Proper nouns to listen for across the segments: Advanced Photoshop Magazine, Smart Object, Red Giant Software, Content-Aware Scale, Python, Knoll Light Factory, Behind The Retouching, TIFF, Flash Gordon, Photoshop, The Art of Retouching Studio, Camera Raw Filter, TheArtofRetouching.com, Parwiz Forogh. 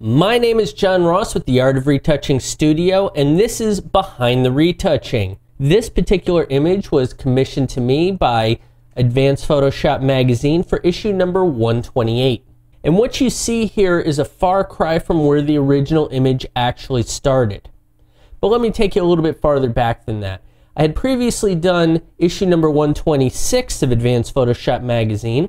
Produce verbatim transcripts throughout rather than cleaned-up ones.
My name is John Ross with the Art of Retouching Studio, and this is Behind the Retouching. This particular image was commissioned to me by Advanced Photoshop Magazine for issue number one twenty-eight. And what you see here is a far cry from where the original image actually started. But let me take you a little bit farther back than that. I had previously done issue number one twenty-six of Advanced Photoshop Magazine,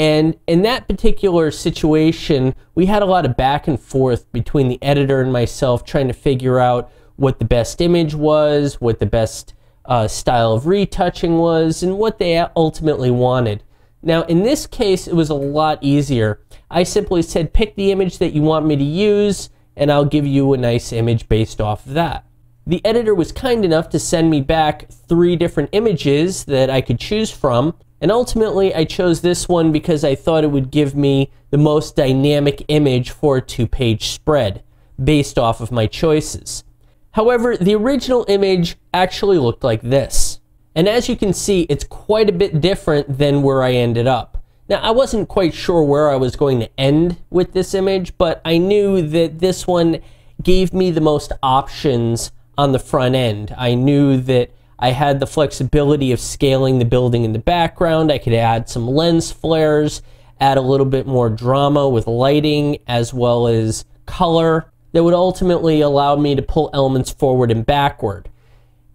and in that particular situation, we had a lot of back and forth between the editor and myself trying to figure out what the best image was, what the best uh, style of retouching was, and what they ultimately wanted. Now, in this case, it was a lot easier. I simply said, pick the image that you want me to use, and I'll give you a nice image based off of that. The editor was kind enough to send me back three different images that I could choose from, and ultimately I chose this one because I thought it would give me the most dynamic image for a two-page spread based off of my choices. However, the original image actually looked like this. And as you can see, it's quite a bit different than where I ended up. Now, I wasn't quite sure where I was going to end with this image, but I knew that this one gave me the most options on the front end. I knew that I had the flexibility of scaling the building in the background. I could add some lens flares, add a little bit more drama with lighting as well as color that would ultimately allow me to pull elements forward and backward.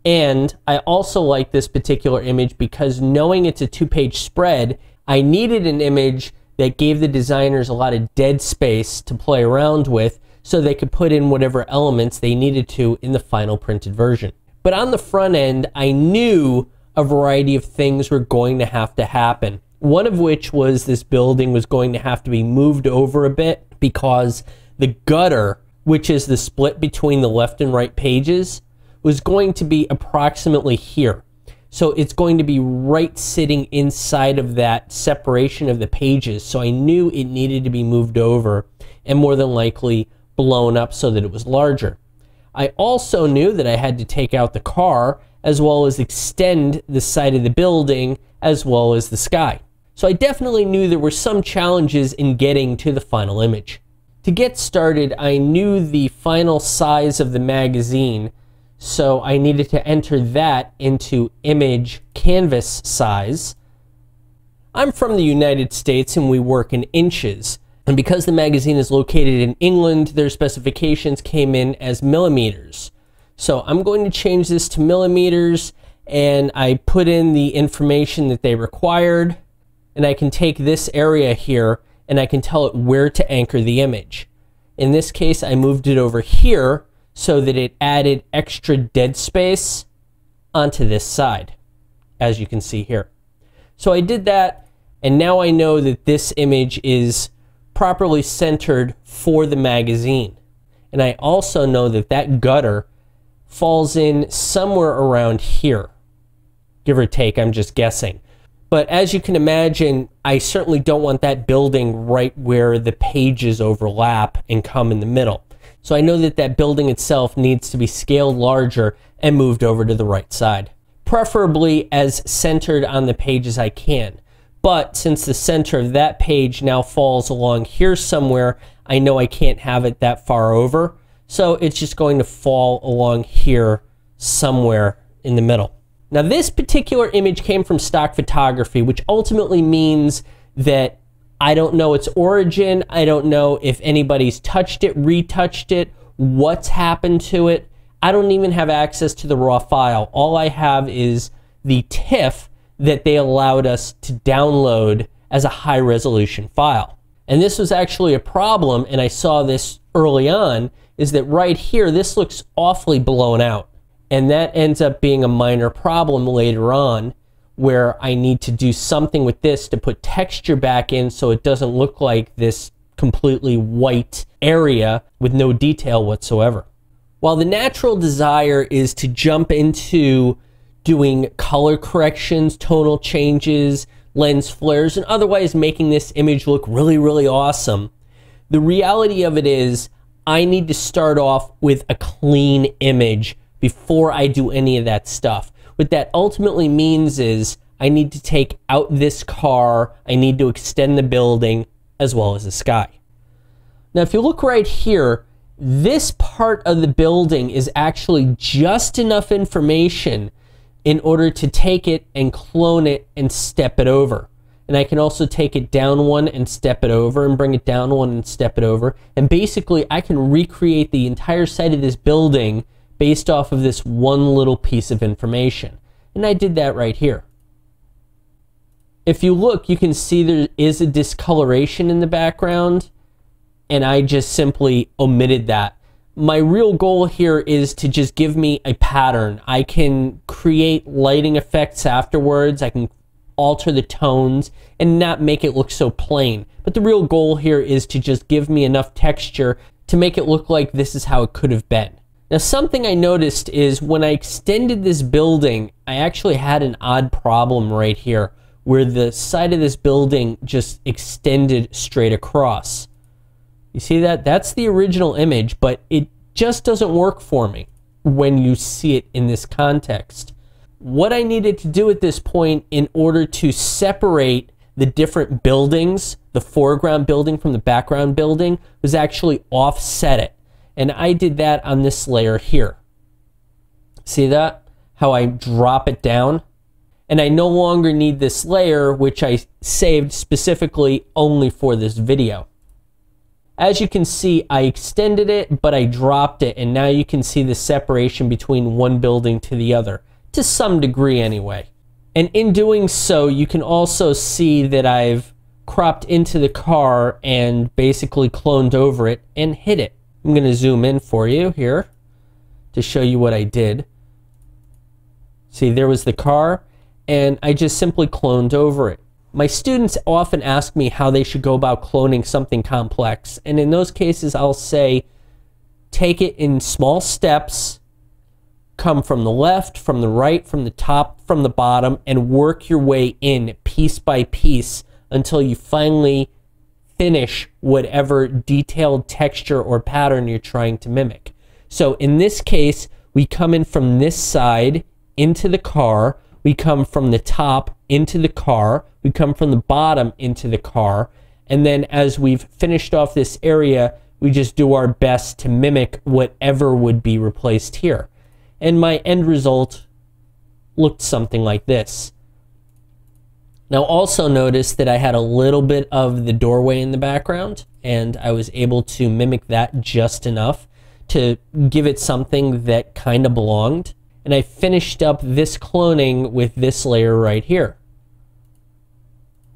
And I also like this particular image because, knowing it's a two-page spread, I needed an image that gave the designers a lot of dead space to play around with so they could put in whatever elements they needed to in the final printed version. But on the front end, I knew a variety of things were going to have to happen. One of which was this building was going to have to be moved over a bit because the gutter, which is the split between the left and right pages, was going to be approximately here. So it's going to be right sitting inside of that separation of the pages. So I knew it needed to be moved over and more than likely blown up so that it was larger. I also knew that I had to take out the car as well as extend the side of the building as well as the sky. So I definitely knew there were some challenges in getting to the final image. To get started, I knew the final size of the magazine, so I needed to enter that into image canvas size. I'm from the United States and we work in inches. And because the magazine is located in England, their specifications came in as millimeters. So I'm going to change this to millimeters, and I put in the information that they required, and I can take this area here and I can tell it where to anchor the image. In this case, I moved it over here so that it added extra dead space onto this side, as you can see here. So I did that, and now I know that this image is properly centered for the magazine. And I also know that that gutter falls in somewhere around here, give or take, I'm just guessing. But as you can imagine, I certainly don't want that building right where the pages overlap and come in the middle. So I know that that building itself needs to be scaled larger and moved over to the right side, preferably as centered on the page as I can. But since the center of that page now falls along here somewhere, I know I can't have it that far over. So it's just going to fall along here somewhere in the middle. Now, this particular image came from stock photography, which ultimately means that I don't know its origin. I don't know if anybody's touched it, retouched it, what's happened to it. I don't even have access to the raw file. All I have is the TIFF that they allowed us to download as a high resolution file. And this was actually a problem, and I saw this early on, is that right here, this looks awfully blown out. And that ends up being a minor problem later on, where I need to do something with this to put texture back in so it doesn't look like this completely white area with no detail whatsoever. While the natural desire is to jump into doing color corrections, tonal changes, lens flares, and otherwise making this image look really, really awesome, the reality of it is I need to start off with a clean image before I do any of that stuff. What that ultimately means is I need to take out this car, I need to extend the building, as well as the sky. Now, if you look right here, this part of the building is actually just enough information in order to take it and clone it and step it over. And I can also take it down one and step it over and bring it down one and step it over. And basically, I can recreate the entire site of this building based off of this one little piece of information. And I did that right here. If you look, you can see there is a discoloration in the background, and I just simply omitted that. My real goal here is to just give me a pattern. I can create lighting effects afterwards. I can alter the tones and not make it look so plain. But the real goal here is to just give me enough texture to make it look like this is how it could have been. Now, something I noticed is when I extended this building, I actually had an odd problem right here where the side of this building just extended straight across. You see that? That's the original image, but it just doesn't work for me when you see it in this context. What I needed to do at this point in order to separate the different buildings, the foreground building from the background building, was actually offset it. And I did that on this layer here. See that? How I drop it down? And I no longer need this layer, which I saved specifically only for this video. As you can see, I extended it, but I dropped it, and now you can see the separation between one building to the other. To some degree anyway. And in doing so, you can also see that I've cropped into the car and basically cloned over it and hid it. I'm gonna zoom in for you here to show you what I did. See, there was the car, and I just simply cloned over it. My students often ask me how they should go about cloning something complex, and in those cases I'll say take it in small steps. Come from the left, from the right, from the top, from the bottom, and work your way in piece by piece until you finally finish whatever detailed texture or pattern you're trying to mimic. So in this case, we come in from this side into the car, we come from the top into the car, we come from the bottom into the car, and then as we've finished off this area, we just do our best to mimic whatever would be replaced here. And my end result looked something like this. Now also notice that I had a little bit of the doorway in the background, and I was able to mimic that just enough to give it something that kind of belonged. And I finished up this cloning with this layer right here.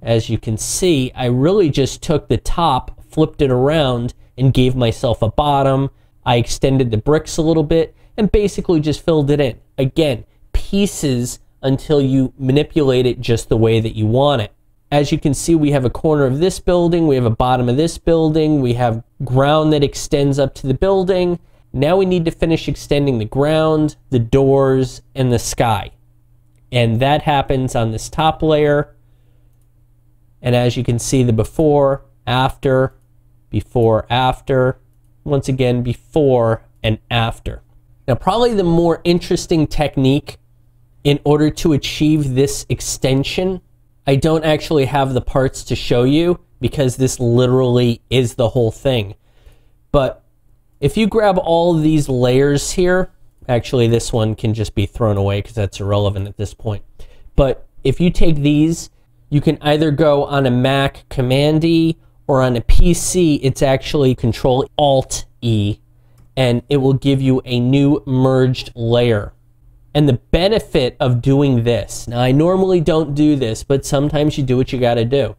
As you can see, I really just took the top, flipped it around, and gave myself a bottom. I extended the bricks a little bit, and basically just filled it in. Again, pieces until you manipulate it just the way that you want it. As you can see, we have a corner of this building, we have a bottom of this building, we have ground that extends up to the building. Now we need to finish extending the ground, the doors, and the sky. And that happens on this top layer. And as you can see, the before, after, before, after, once again, before and after. Now, probably the more interesting technique in order to achieve this extension, I don't actually have the parts to show you because this literally is the whole thing. But if you grab all of these layers here, actually this one can just be thrown away because that's irrelevant at this point. But if you take these, you can either go on a Mac Command-E or on a P C, it's actually Control Alt E. And it will give you a new merged layer. And the benefit of doing this, now I normally don't do this, but sometimes you do what you gotta do.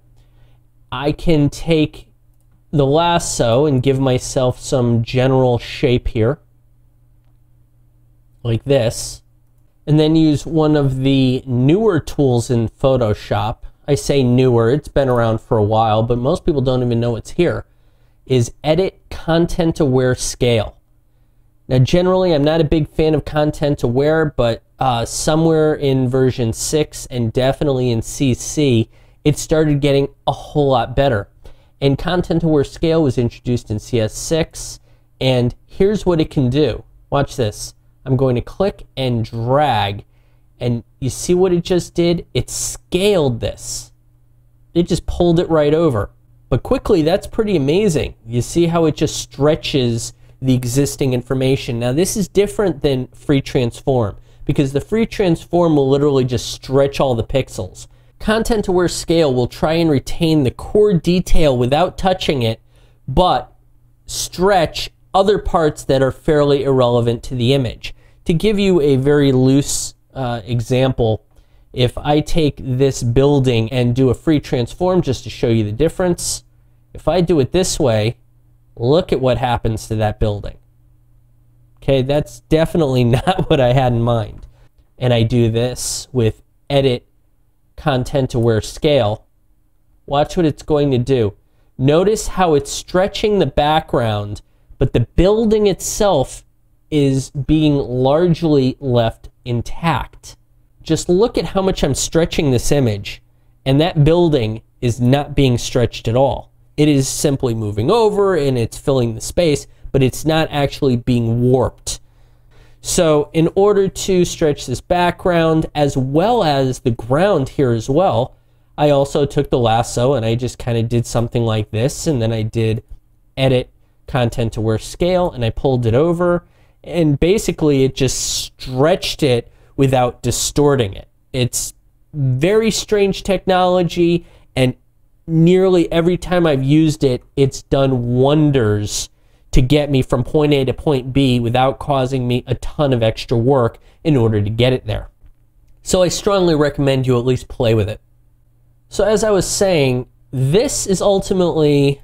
I can take the lasso and give myself some general shape here, like this, and then use one of the newer tools in Photoshop. I say newer, it's been around for a while, but most people don't even know it's here, is Edit Content-Aware Scale. Now, generally, I'm not a big fan of Content-Aware, but uh, somewhere in version six and definitely in C C, it started getting a whole lot better. And Content-Aware Scale was introduced in C S six, and here's what it can do. Watch this. I'm going to click and drag, and you see what it just did? It scaled this. It just pulled it right over. But quickly, that's pretty amazing. You see how it just stretches the existing information. Now this is different than free transform, because the free transform will literally just stretch all the pixels. Content-Aware Scale will try and retain the core detail without touching it, but stretch other parts that are fairly irrelevant to the image. To give you a very loose uh, example, if I take this building and do a free transform just to show you the difference, if I do it this way, look at what happens to that building. Okay, that's definitely not what I had in mind. And I do this with Edit Content-Aware Scale. Watch what it's going to do. Notice how it's stretching the background, but the building itself is being largely left intact. Just look at how much I'm stretching this image, and that building is not being stretched at all. It is simply moving over and it's filling the space, but it's not actually being warped. So in order to stretch this background as well as the ground here as well, I also took the lasso and I just kind of did something like this, and then I did Edit Content-Aware Scale and I pulled it over, and basically it just stretched it without distorting it. It's very strange technology, and nearly every time I've used it, it's done wonders to get me from point A to point B without causing me a ton of extra work in order to get it there. So I strongly recommend you at least play with it. So as I was saying, this is ultimately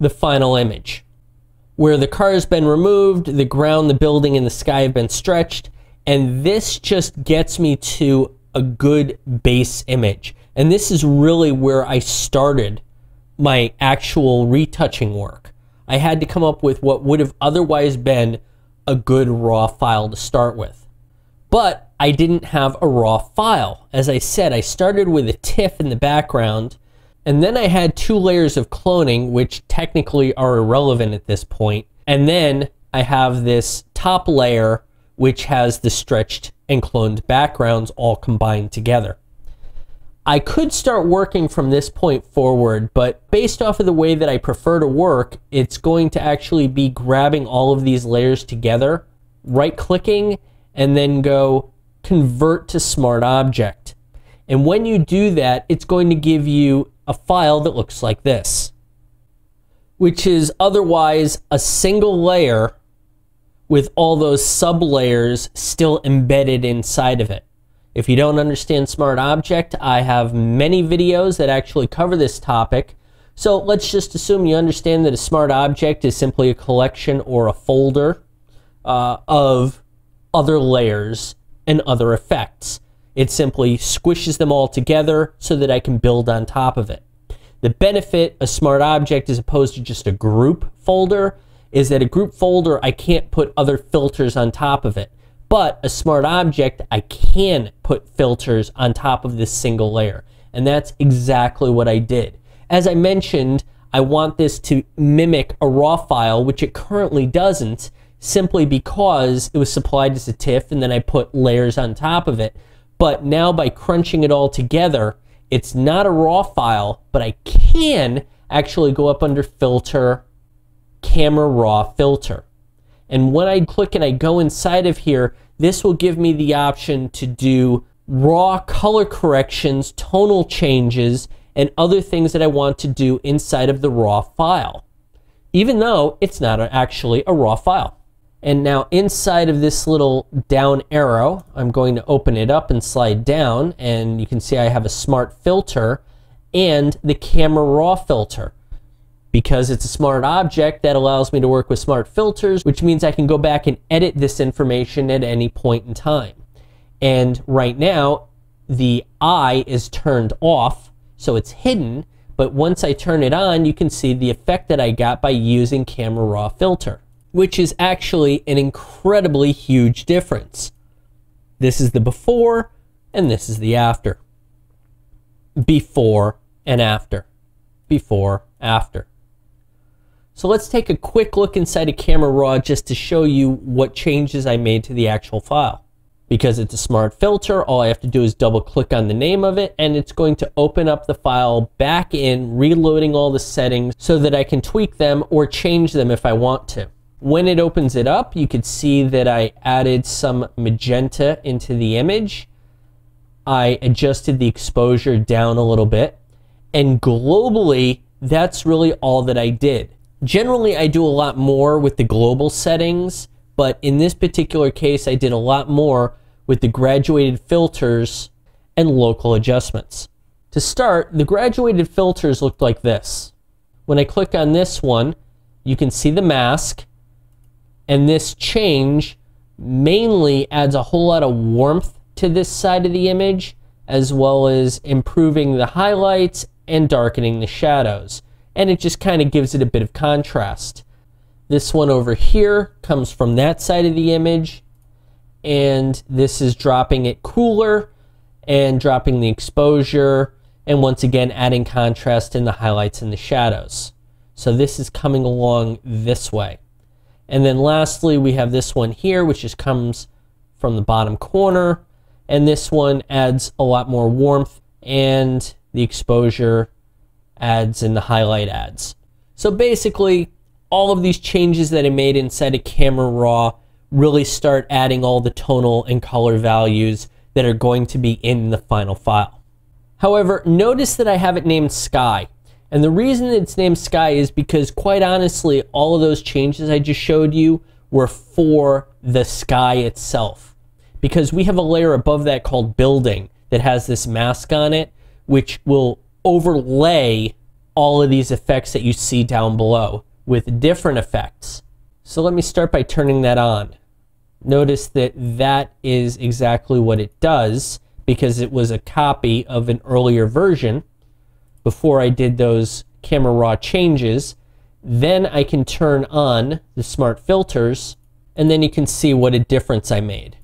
the final image, where the car has been removed, the ground, the building, and the sky have been stretched, and this just gets me to a good base image. And this is really where I started my actual retouching work. I had to come up with what would have otherwise been a good raw file to start with. But I didn't have a raw file. As I said, I started with a TIFF in the background, and then I had two layers of cloning, which technically are irrelevant at this point. And then I have this top layer, which has the stretched and cloned backgrounds all combined together. I could start working from this point forward, but based off of the way that I prefer to work, it's going to actually be grabbing all of these layers together, right-clicking, and then go Convert to Smart Object. And when you do that, it's going to give you a file that looks like this, which is otherwise a single layer with all those sub-layers still embedded inside of it. If you don't understand Smart Object, I have many videos that actually cover this topic. So let's just assume you understand that a Smart Object is simply a collection or a folder uh, of other layers and other effects. It simply squishes them all together so that I can build on top of it. The benefit of Smart Object as opposed to just a group folder is that a group folder, I can't put other filters on top of it. But a Smart Object, I can put filters on top of this single layer. And that's exactly what I did. As I mentioned, I want this to mimic a raw file, which it currently doesn't, simply because it was supplied as a TIFF and then I put layers on top of it. But now by crunching it all together, it's not a raw file, but I can actually go up under Filter, Camera Raw Filter. And when I click and I go inside of here, this will give me the option to do raw color corrections, tonal changes, and other things that I want to do inside of the raw file, even though it's not actually a raw file. And now inside of this little down arrow, I'm going to open it up and slide down, and you can see I have a Smart Filter and the Camera Raw Filter. Because it's a Smart Object, that allows me to work with smart filters, which means I can go back and edit this information at any point in time. And right now, the eye is turned off, so it's hidden, but once I turn it on, you can see the effect that I got by using Camera Raw Filter, which is actually an incredibly huge difference. This is the before, and this is the after. Before and after. Before, after. So let's take a quick look inside of Camera Raw just to show you what changes I made to the actual file. Because it's a smart filter, all I have to do is double click on the name of it, and it's going to open up the file back in, reloading all the settings so that I can tweak them or change them if I want to. When it opens it up, you could see that I added some magenta into the image. I adjusted the exposure down a little bit, and globally, that's really all that I did. Generally, I do a lot more with the global settings, but in this particular case, I did a lot more with the graduated filters and local adjustments. To start, the graduated filters looked like this. When I click on this one, you can see the mask, and this change mainly adds a whole lot of warmth to this side of the image, as well as improving the highlights and darkening the shadows. And it just kind of gives it a bit of contrast. This one over here comes from that side of the image, and this is dropping it cooler and dropping the exposure, and once again adding contrast in the highlights and the shadows. So this is coming along this way. And then lastly, we have this one here, which just comes from the bottom corner, and this one adds a lot more warmth, and the exposure adds and the highlight adds. So basically, all of these changes that I made inside of Camera Raw really start adding all the tonal and color values that are going to be in the final file. However, notice that I have it named Sky. And the reason it's named Sky is because, quite honestly, all of those changes I just showed you were for the sky itself. Because we have a layer above that called Building that has this mask on it, which will overlay all of these effects that you see down below with different effects. So let me start by turning that on. Notice that that is exactly what it does, because it was a copy of an earlier version before I did those Camera Raw changes. Then I can turn on the smart filters, and then you can see what a difference I made.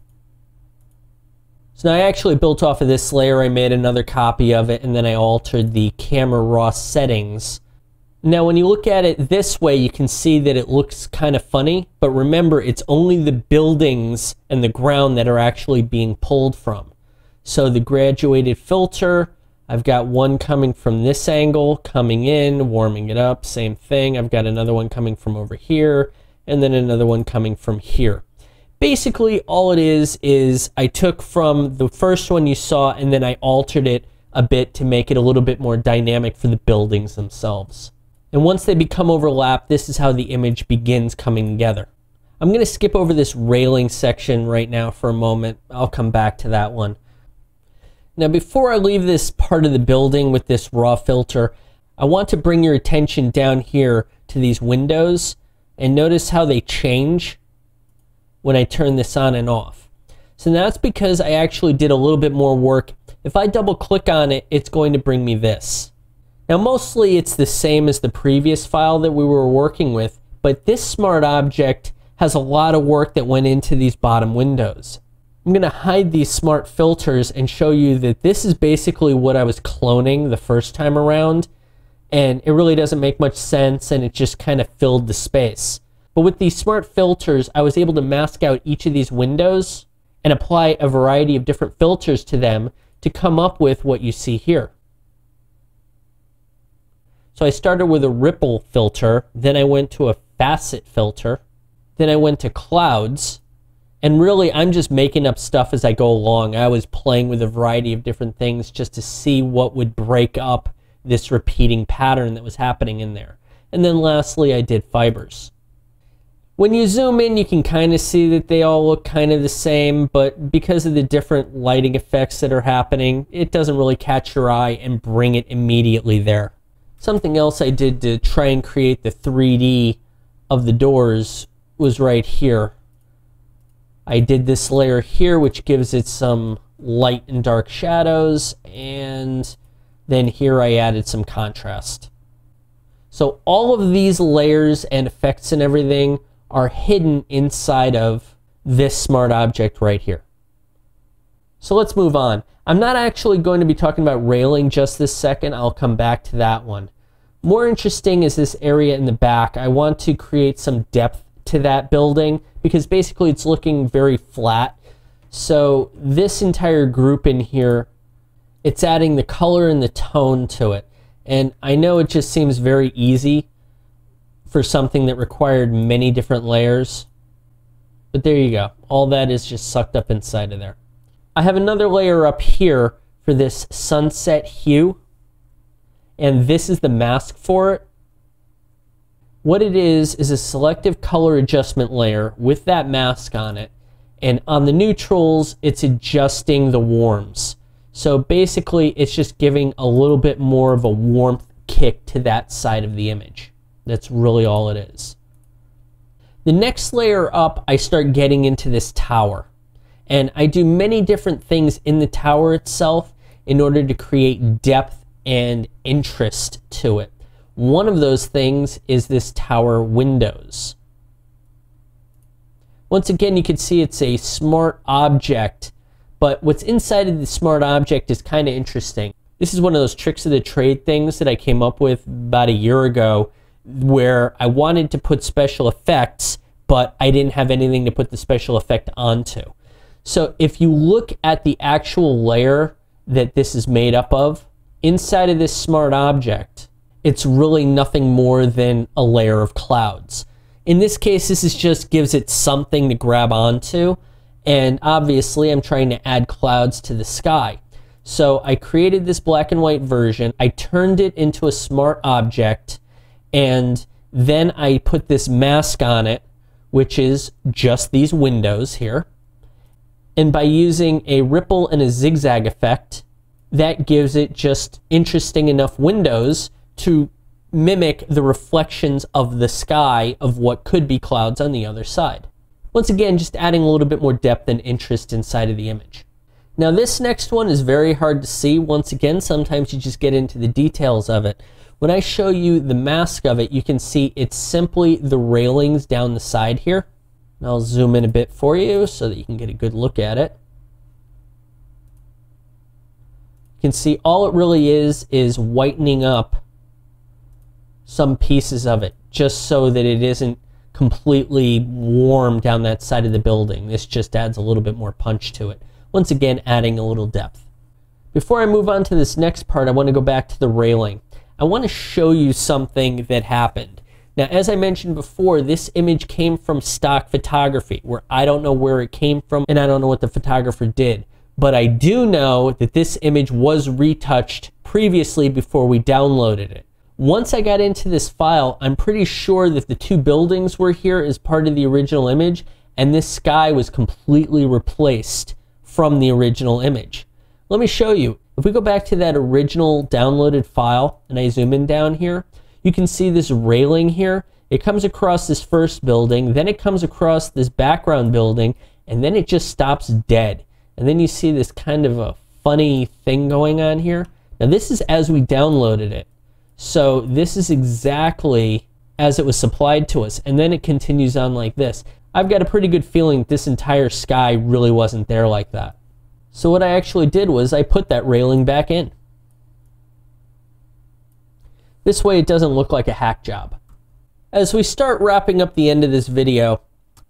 So now I actually built off of this layer, I made another copy of it, and then I altered the Camera Raw settings. Now when you look at it this way, you can see that it looks kind of funny, but remember, it's only the buildings and the ground that are actually being pulled from. So the graduated filter, I've got one coming from this angle, coming in, warming it up, same thing. I've got another one coming from over here, and then another one coming from here. Basically, all it is is I took from the first one you saw, and then I altered it a bit to make it a little bit more dynamic for the buildings themselves. And once they become overlapped, this is how the image begins coming together. I'm going to skip over this railing section right now for a moment. I'll come back to that one. Now, before I leave this part of the building with this raw filter, I want to bring your attention down here to these windows, and notice how they change when I turn this on and off. So that's because I actually did a little bit more work. If I double click on it, it's going to bring me this. Now mostly it's the same as the previous file that we were working with, but this smart object has a lot of work that went into these bottom windows. I'm going to hide these smart filters and show you that this is basically what I was cloning the first time around, and it really doesn't make much sense, and it just kind of filled the space. But with these smart filters, I was able to mask out each of these windows and apply a variety of different filters to them to come up with what you see here. So I started with a ripple filter, then I went to a facet filter, then I went to clouds, and really I'm just making up stuff as I go along. I was playing with a variety of different things just to see what would break up this repeating pattern that was happening in there. And then lastly, I did fibers. When you zoom in, you can kind of see that they all look kind of the same, but because of the different lighting effects that are happening, it doesn't really catch your eye and bring it immediately there. Something else I did to try and create the three D of the doors was right here. I did this layer here, which gives it some light and dark shadows, and then here I added some contrast. So all of these layers and effects and everything are hidden inside of this smart object right here. So let's move on. I'm not actually going to be talking about railing just this second. I'll come back to that one. More interesting is this area in the back. I want to create some depth to that building because basically it's looking very flat. So this entire group in here, it's adding the color and the tone to it. And I know it just seems very easy for something that required many different layers, but there you go. All that is just sucked up inside of there. I have another layer up here for this sunset hue, and this is the mask for it. What it is is a selective color adjustment layer with that mask on it, and on the neutrals it's adjusting the warms. So basically it's just giving a little bit more of a warmth kick to that side of the image. That's really all it is. The next layer up, I start getting into this tower, and I do many different things in the tower itself in order to create depth and interest to it. One of those things is this tower windows. Once again, you can see it's a smart object, but what's inside of the smart object is kind of interesting. This is one of those tricks of the trade things that I came up with about a year ago, where I wanted to put special effects, but I didn't have anything to put the special effect onto. So if you look at the actual layer that this is made up of, inside of this smart object, it's really nothing more than a layer of clouds. In this case, this is just gives it something to grab onto, and obviously I'm trying to add clouds to the sky. So I created this black and white version, I turned it into a smart object, and then I put this mask on it, which is just these windows here. And by using a ripple and a zigzag effect, that gives it just interesting enough windows to mimic the reflections of the sky of what could be clouds on the other side. Once again, just adding a little bit more depth and interest inside of the image. Now this next one is very hard to see. Once again, sometimes you just get into the details of it. When I show you the mask of it, you can see it's simply the railings down the side here. And I'll zoom in a bit for you so that you can get a good look at it. You can see all it really is is whitening up some pieces of it, just so that it isn't completely warm down that side of the building. This just adds a little bit more punch to it. Once again, adding a little depth. Before I move on to this next part, I want to go back to the railing. I want to show you something that happened. Now, as I mentioned before, this image came from stock photography, where I don't know where it came from and I don't know what the photographer did. But I do know that this image was retouched previously before we downloaded it. Once I got into this file, I'm pretty sure that the two buildings were here as part of the original image, and this sky was completely replaced from the original image. Let me show you. If we go back to that original downloaded file and I zoom in down here, you can see this railing here. It comes across this first building, then it comes across this background building, and then it just stops dead. And then you see this kind of a funny thing going on here. Now this is as we downloaded it. So this is exactly as it was supplied to us, and then it continues on like this. I've got a pretty good feeling that this entire sky really wasn't there like that. So what I actually did was I put that railing back in. This way it doesn't look like a hack job. As we start wrapping up the end of this video,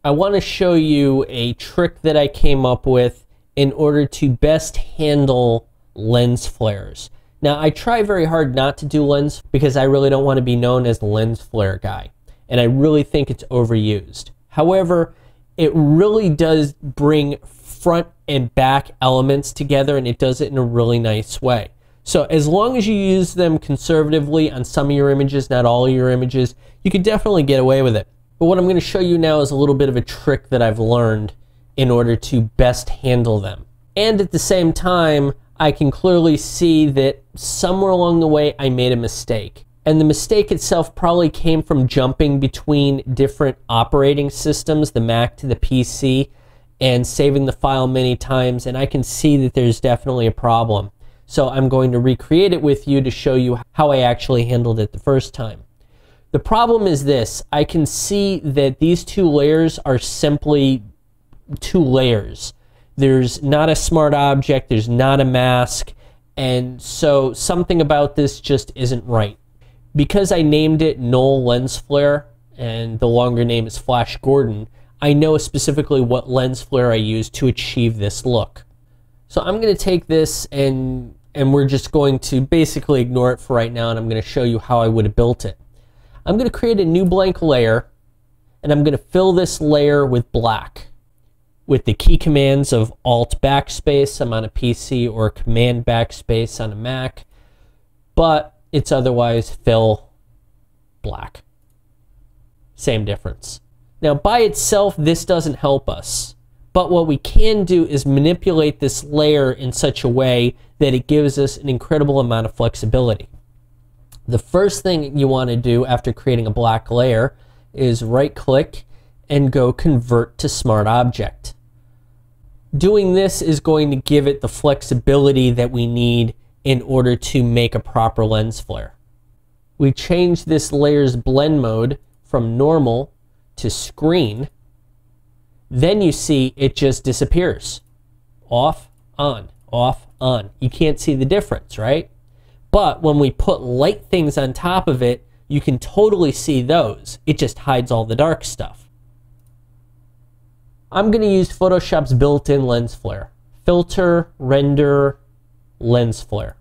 I want to show you a trick that I came up with in order to best handle lens flares. Now, I try very hard not to do lens because I really don't want to be known as the lens flare guy, and I really think it's overused. However, it really does bring front and back elements together, and it does it in a really nice way. So as long as you use them conservatively on some of your images, not all of your images, you can definitely get away with it. But what I'm going to show you now is a little bit of a trick that I've learned in order to best handle them. And at the same time, I can clearly see that somewhere along the way I made a mistake. And the mistake itself probably came from jumping between different operating systems, the Mac to the P C, and saving the file many times, and I can see that there's definitely a problem. So I'm going to recreate it with you to show you how I actually handled it the first time. The problem is this. I can see that these two layers are simply two layers. There's not a smart object, there's not a mask, and so something about this just isn't right. Because I named it Knoll Lens Flare, and the longer name is Flash Gordon, I know specifically what lens flare I use to achieve this look. So I'm going to take this and and we're just going to basically ignore it for right now, and I'm going to show you how I would have built it. I'm going to create a new blank layer, and I'm going to fill this layer with black. With the key commands of Alt Backspace, I'm on a P C, or Command Backspace on a Mac, but it's otherwise fill black. Same difference. Now by itself, this doesn't help us, but what we can do is manipulate this layer in such a way that it gives us an incredible amount of flexibility. The first thing you want to do after creating a black layer is right-click and go Convert to Smart Object. Doing this is going to give it the flexibility that we need in order to make a proper lens flare. We change this layer's blend mode from normal to screen, then you see it just disappears. Off, on, off, on. You can't see the difference, right? But when we put light things on top of it, you can totally see those. It just hides all the dark stuff. I'm going to use Photoshop's built-in lens flare. Filter, render, lens flare.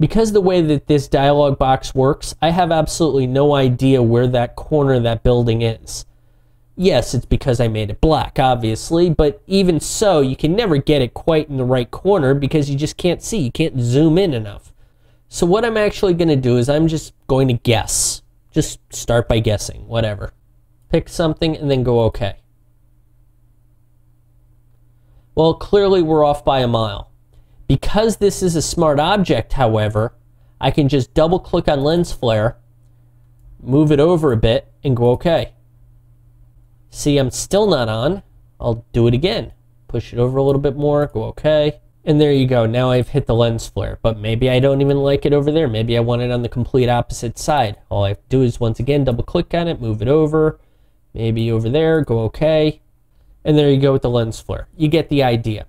Because the way that this dialog box works, I have absolutely no idea where that corner of that building is. Yes, it's because I made it black, obviously, but even so, you can never get it quite in the right corner because you just can't see. You can't zoom in enough. So what I'm actually going to do is I'm just going to guess. Just start by guessing, whatever. Pick something and then go OK. Well, clearly we're off by a mile. Because this is a smart object, however, I can just double-click on lens flare, move it over a bit, and go OK. See, I'm still not on. I'll do it again. Push it over a little bit more, go OK. And there you go. Now I've hit the lens flare. But maybe I don't even like it over there. Maybe I want it on the complete opposite side. All I have to do is, once again, double-click on it, move it over, maybe over there, go OK. And there you go with the lens flare. You get the idea.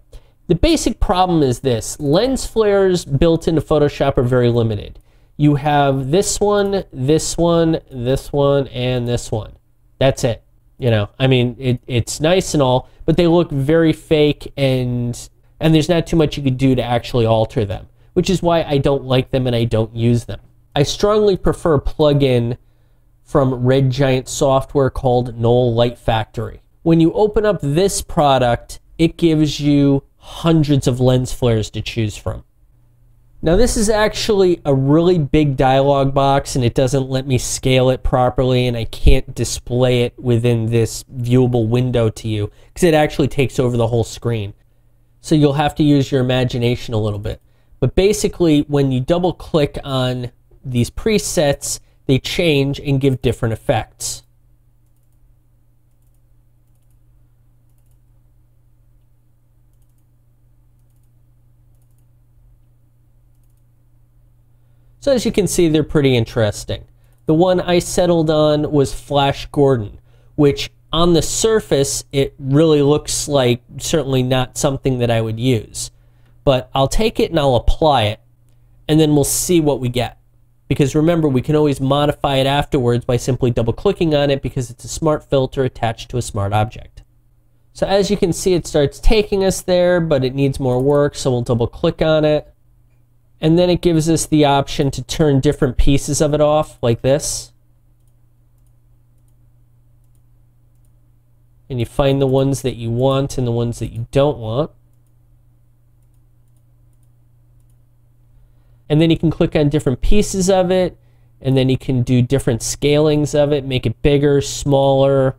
The basic problem is this. Lens flares built into Photoshop are very limited. You have this one, this one, this one, and this one. That's it. You know, I mean, it, it's nice and all, but they look very fake, and and there's not too much you could do to actually alter them, which is why I don't like them and I don't use them. I strongly prefer a plugin from Red Giant Software called Knoll Light Factory. When you open up this product, it gives you hundreds of lens flares to choose from. Now this is actually a really big dialog box, and it doesn't let me scale it properly, and I can't display it within this viewable window to you because it actually takes over the whole screen. So you'll have to use your imagination a little bit. But basically, when you double click on these presets, they change and give different effects. So as you can see, they're pretty interesting. The one I settled on was Flash Gordon, which on the surface, it really looks like certainly not something that I would use. But I'll take it and I'll apply it, and then we'll see what we get. Because remember, we can always modify it afterwards by simply double-clicking on it because it's a smart filter attached to a smart object. So as you can see, it starts taking us there, but it needs more work, so we'll double-click on it. And then it gives us the option to turn different pieces of it off, like this. And you find the ones that you want and the ones that you don't want. And then you can click on different pieces of it, and then you can do different scalings of it, make it bigger, smaller,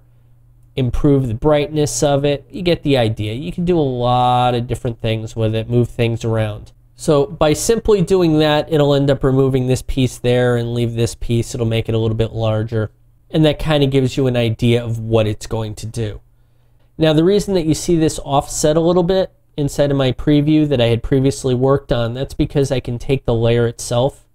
improve the brightness of it. You get the idea. You can do a lot of different things with it, move things around. So by simply doing that, it'll end up removing this piece there and leave this piece. It'll make it a little bit larger. And that kind of gives you an idea of what it's going to do. Now the reason that you see this offset a little bit inside of my preview that I had previously worked on, that's because I can take the layer itself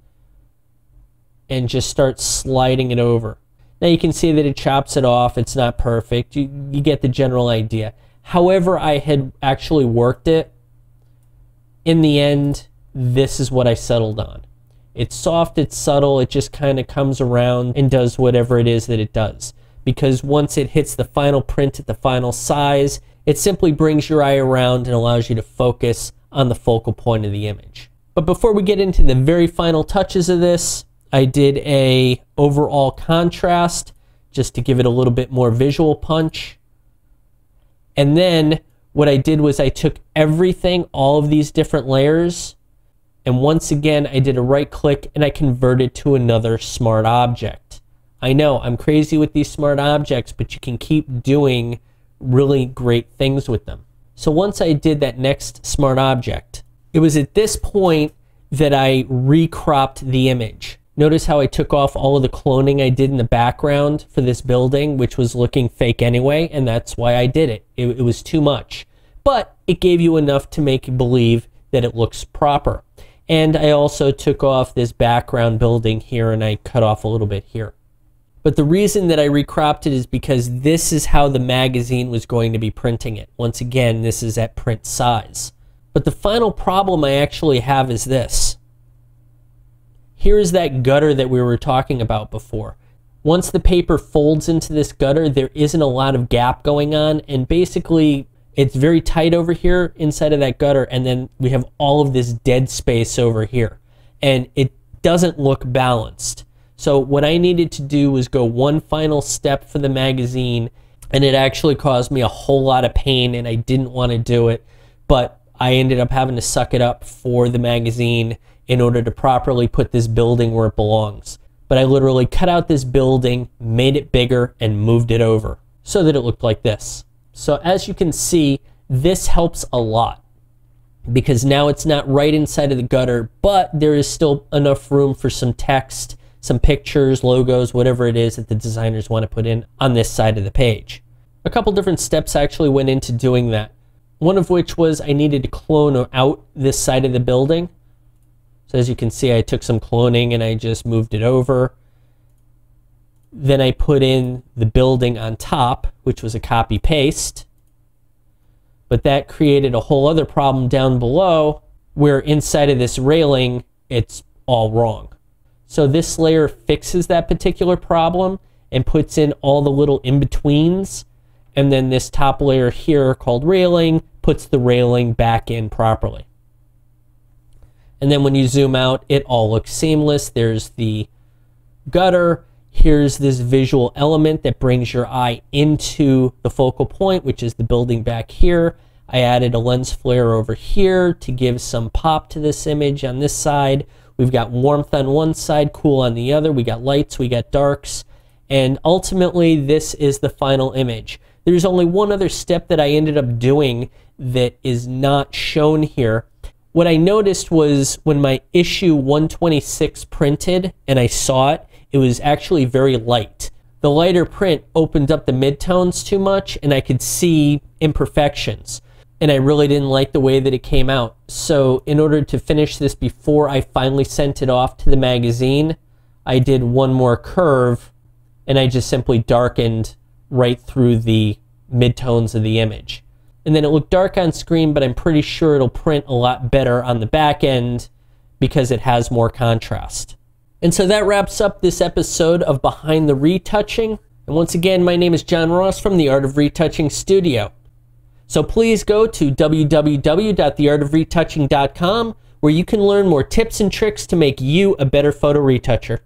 and just start sliding it over. Now you can see that it chops it off. It's not perfect. You, you get the general idea. However I had actually worked it, in the end, this is what I settled on. It's soft, it's subtle, it just kind of comes around and does whatever it is that it does. because once it hits the final print at the final size, it simply brings your eye around and allows you to focus on the focal point of the image. But before we get into the very final touches of this, I did a overall contrast just to give it a little bit more visual punch. And then what I did was I took everything, all of these different layers, and once again I did a right click and I converted to another smart object. I know I'm crazy with these smart objects, but you can keep doing really great things with them. So once I did that next smart object, it was at this point that I recropped the image. Notice how I took off all of the cloning I did in the background for this building, which was looking fake anyway, and that's why I did it. It, it was too much. But it gave you enough to make you believe that it looks proper. And I also took off this background building here and I cut off a little bit here. But the reason that I recropped it is because this is how the magazine was going to be printing it. Once again, this is at print size. But the final problem I actually have is this. Here's that gutter that we were talking about before. Once the paper folds into this gutter, there isn't a lot of gap going on, and basically it's very tight over here inside of that gutter, and then we have all of this dead space over here, and it doesn't look balanced. So what I needed to do was go one final step for the magazine, and it actually caused me a whole lot of pain and I didn't want to do it, but I ended up having to suck it up for the magazine in order to properly put this building where it belongs. But I literally cut out this building, made it bigger, and moved it over so that it looked like this. So as you can see, this helps a lot, because now it's not right inside of the gutter, but there is still enough room for some text, some pictures, logos, whatever it is that the designers want to put in on this side of the page. A couple different steps actually went into doing that. One of which was I needed to clone out this side of the building. So as you can see, I took some cloning and I just moved it over. Then I put in the building on top, which was a copy paste. But that created a whole other problem down below where inside of this railing, it's all wrong. So this layer fixes that particular problem and puts in all the little in-betweens, and then this top layer here called railing puts the railing back in properly. And then when you zoom out, it all looks seamless. There's the gutter, here's this visual element that brings your eye into the focal point, which is the building back here. I added a lens flare over here to give some pop to this image on this side. We've got warmth on one side, cool on the other. We got lights, we got darks, and ultimately this is the final image. There's only one other step that I ended up doing that is not shown here. What I noticed was when my issue one twenty-six printed and I saw it, it was actually very light. The lighter print opened up the midtones too much and I could see imperfections. And I really didn't like the way that it came out. So in order to finish this before I finally sent it off to the magazine, I did one more curve and I just simply darkened right through the midtones of the image. And then it looked dark on screen, but I'm pretty sure it'll print a lot better on the back end because it has more contrast. And so that wraps up this episode of Behind the Retouching. And once again, my name is John Ross from the Art of Retouching Studio. So please go to w w w dot the art of retouching dot com where you can learn more tips and tricks to make you a better photo retoucher.